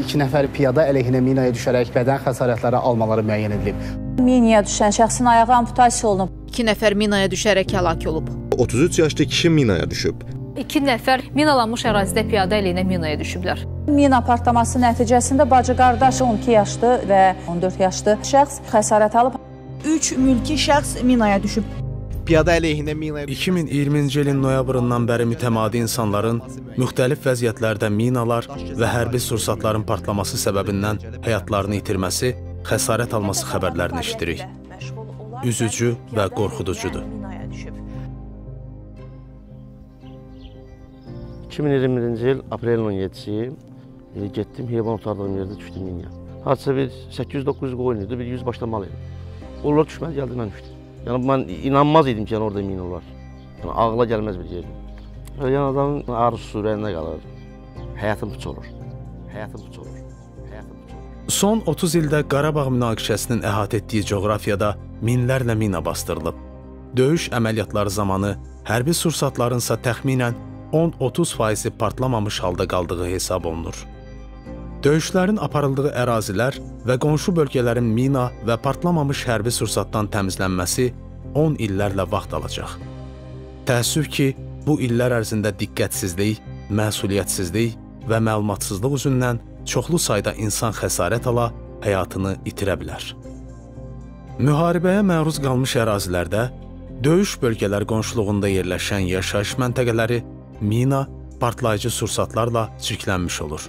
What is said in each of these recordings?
iki nəfər piyada əleyhinə minaya düşərək bədən xəsarətləri almaları müəyyən edilib. Minaya düşən şəxsin ayağı amputasiya olunub. 2 nəfər minaya düşərək həlak olub. 33 yaşlı kişi minaya düşüb. 2 nəfər minalanmış ərazidə piyada əleyhinə minaya düşüblər. Mina partlaması nəticəsində bacı qardaş 12 yaşlı və 14 yaşlı şəxs xəsarət alıb. 3 mülki şəxs minaya düşüb. Piyada əleyhinə minaya düşüb. 2020-ci ilin noyabrından bəri mütəmadi insanların müxtəlif vəziyyətlərdə minalar və hərbi sursatların partlaması səbəbindən həyatlarını itirməsi, xəsarət alması xəbərlərini eşidirik. Üzücü və qorxuducudur. 2020-ci il aprelin 17-ci getdim, heyvan otardığım yerdə düşdüm minaya. Hadisə bir 800-900 qoyun idi, bir 100 başlamalı idi. Onlar düşmədi, gəldi, mən düşdüm. Yəni, mən inanmaz idim ki, yəni, orada minalar. Yəni, ağla gəlməz bir yerdir. Yəni, adamın arzusu ürəyində qalır. Həyatım puç olur. Həyatım puç olur. Həyatım puç olur. Son 30 ildə Qarabağ münaqişəsinin əhatə etdiyi coğrafiyada minlərlə mina bastırılıb. Döyüş əməliyyatları zamanı hərbi sursatlarınsa təxminən 10-30% partlamamış halda qaldığı hesab olunur. Döyüşlərin aparıldığı ərazilər və qonşu bölgələrin mina və partlamamış hərbi sursatdan təmizlənməsi 10 illərlə vaxt alacaq. Təəssüf ki, bu illər ərzində diqqətsizlik, məsuliyyətsizlik və məlumatsızlıq üzündən çoxlu sayda insan xəsarət ala, həyatını itirə bilər. Müharibəyə məruz qalmış ərazilərdə, döyüş bölgələr qonşuluğunda yerləşən yaşayış məntəqələri mina partlayıcı sursatlarla çirklənmiş olur.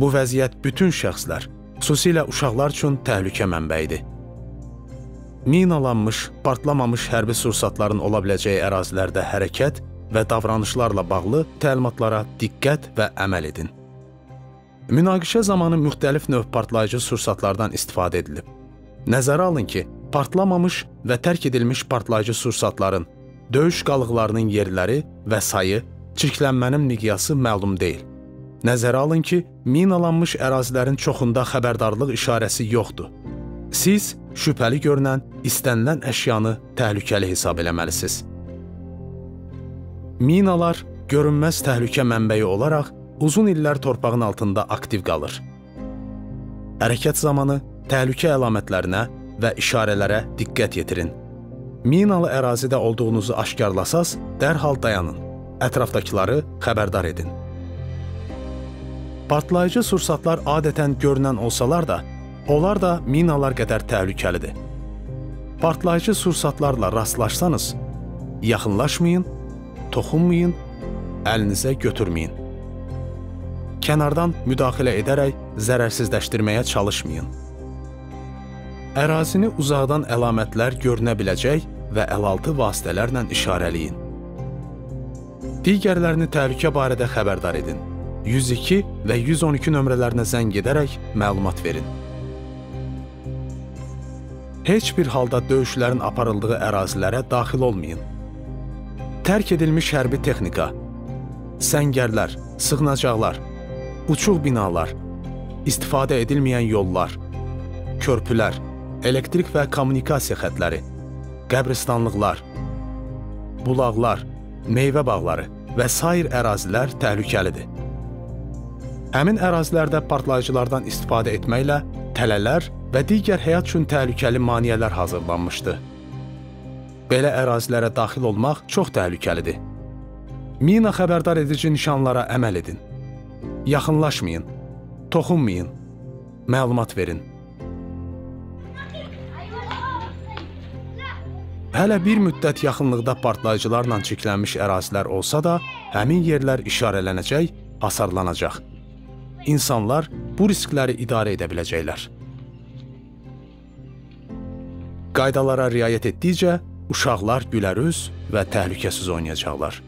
Bu vəziyyət bütün şəxslər, xüsusilə uşaqlar üçün təhlükə mənbəyidir. Minalanmış, partlamamış hərbi sursatların ola biləcəyi ərazilərdə hərəkət və davranışlarla bağlı təlimatlara diqqət və əməl edin. Münaqişə zamanı müxtəlif növ partlayıcı sursatlardan istifadə edilib. Nəzərə alın ki, partlamamış və tərk edilmiş partlayıcı sursatların döyüş qalıqlarının yerləri və sayı, çirklənmənin miqyası məlum deyil. Nəzərə alın ki, minalanmış ərazilərin çoxunda xəbərdarlıq işarəsi yoxdur. Siz şübhəli görünən, istənilən əşyanı təhlükəli hesab eləməlisiniz. Minalar görünməz təhlükə mənbəyi olaraq uzun illər torpağın altında aktiv qalır. Hərəkət zamanı təhlükə əlamətlərinə və işarələrə diqqət yetirin. Minalı ərazidə olduğunuzu aşkarlasaz, dərhal dayanın. Ətrafdakıları xəbərdar edin. Partlayıcı sursatlar adətən görünən olsalar da, onlar da minalar qədər təhlükəlidir. Partlayıcı sursatlarla rastlaşsanız, yaxınlaşmayın, toxunmayın, əlinizə götürməyin. Kənardan müdaxilə edərək zərərsizləşdirməyə çalışmayın. Ərazini uzaqdan əlamətlər görünə biləcək və əlaltı vasitələrlə işarələyin. Digərlərini təhlükə barədə xəbərdar edin. 102 və 112 nömrələrinə zəng edərək məlumat verin. Heç bir halda döyüşlərin aparıldığı ərazilərə daxil olmayın. Tərk edilmiş hərbi texnika, səngərlər, sığınacaqlar, uçuq binalar, istifadə edilməyən yollar, körpülər, elektrik və kommunikasiya xətləri, qəbristanlıqlar, bulaqlar, meyvə bağları və sair ərazilər təhlükəlidir. Həmin ərazilərdə partlayıcılardan istifadə etməklə tələlər və digər həyat üçün təhlükəli maneələr hazırlanmışdı. Belə ərazilərə daxil olmaq çox təhlükəlidir. Mina xəbərdar edici nişanlara əməl edin. Yaxınlaşmayın, toxunmayın, məlumat verin. Hələ bir müddət yaxınlıqda partlayıcılarla çirklənmiş ərazilər olsa da, həmin yerlər işarələnəcək, hasarlanacaq. İnsanlar bu riskləri idarə edə biləcəklər. Qaydalara riayət etdikcə, uşaqlar gülərüz və təhlükəsiz oynayacaqlar.